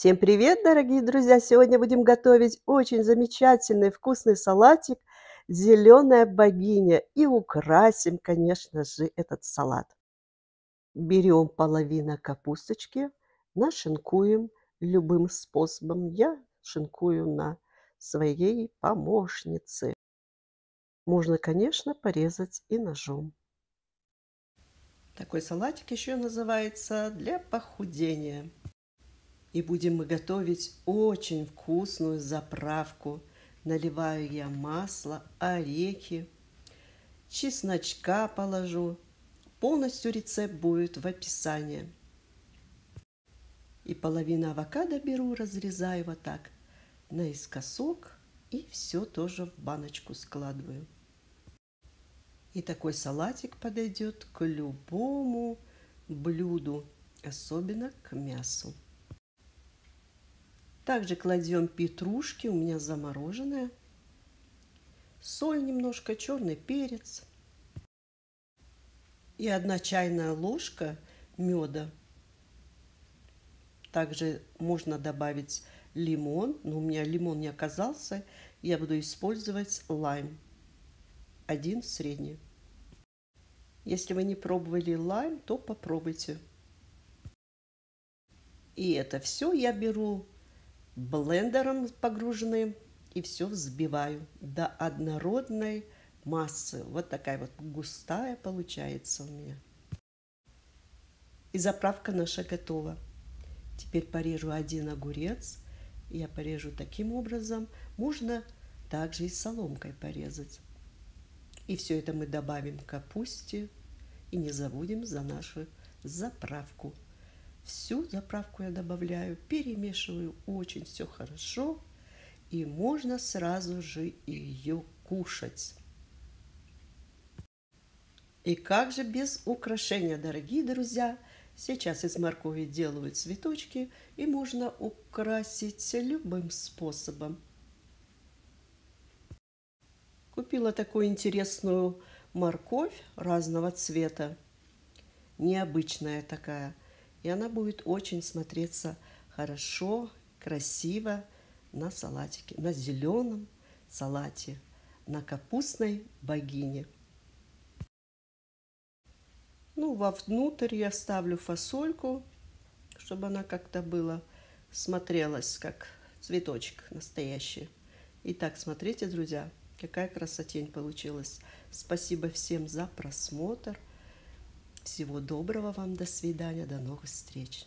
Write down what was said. Всем привет, дорогие друзья! Сегодня будем готовить очень замечательный вкусный салатик «Зелёная богиня». И украсим, конечно же, этот салат. Берем половину капусточки, нашинкуем любым способом. Я шинкую на своей помощнице. Можно, конечно, порезать и ножом. Такой салатик еще называется «Для похудения». И будем мы готовить очень вкусную заправку. Наливаю я масло, орехи, чесночка положу. Полностью рецепт будет в описании. И половину авокадо беру, разрезаю вот так наискосок. И все тоже в баночку складываю. И такой салатик подойдет к любому блюду, особенно к мясу. Также кладем петрушки, у меня замороженная, соль немножко, черный перец и 1 чайная ложка меда. Также можно добавить лимон, но у меня лимон не оказался, я буду использовать лайм, 1 средний. Если вы не пробовали лайм, то попробуйте. И это все я беру блендером погруженным и все взбиваю до однородной массы. Вот такая вот густая получается у меня. И заправка наша готова. Теперь порежу 1 огурец. Я порежу таким образом. Можно также и соломкой порезать. И все это мы добавим к капусте. И не забудем за нашу заправку. Всю заправку я добавляю, перемешиваю очень все хорошо, и можно сразу же ее кушать. И как же без украшения, дорогие друзья? Сейчас из моркови делают цветочки, и можно украсить любым способом. Купила такую интересную морковь разного цвета, необычная такая. И она будет очень смотреться хорошо, красиво на салатике, на зеленом салате, на капустной богине. Ну, вовнутрь я ставлю фасольку, чтобы она как-то была, смотрелась как цветочек настоящий. Итак, смотрите, друзья, какая красотень получилась. Спасибо всем за просмотр. Всего доброго вам, до свидания, до новых встреч!